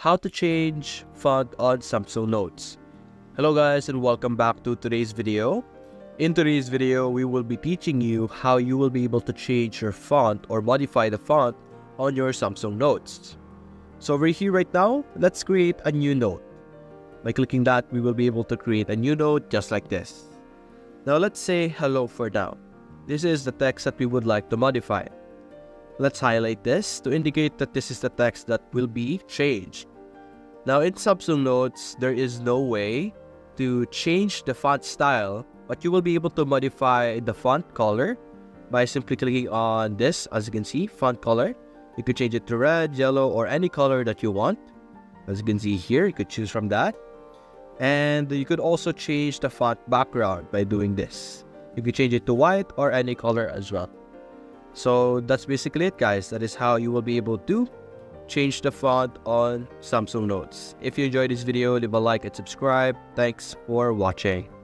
How to change font on Samsung Notes. Hello guys, and welcome back to today's video. In today's video, we will be teaching you how you will be able to change your font or modify the font on your Samsung Notes. So we're here right now. Let's create a new note. By clicking that, we will be able to create a new note just like this. Now let's say hello for now. This is the text that we would like to modify. Let's highlight this to indicate that this is the text that will be changed. Now in Samsung Notes, there is no way to change the font style, but you will be able to modify the font color by simply clicking on this. As you can see, font color. You could change it to red, yellow, or any color that you want. As you can see here, you could choose from that. And you could also change the font background by doing this. You could change it to white or any color as well. So that's basically it, guys. That is how you will be able to change the font on Samsung Notes. If you enjoyed this video, leave a like and subscribe. Thanks for watching.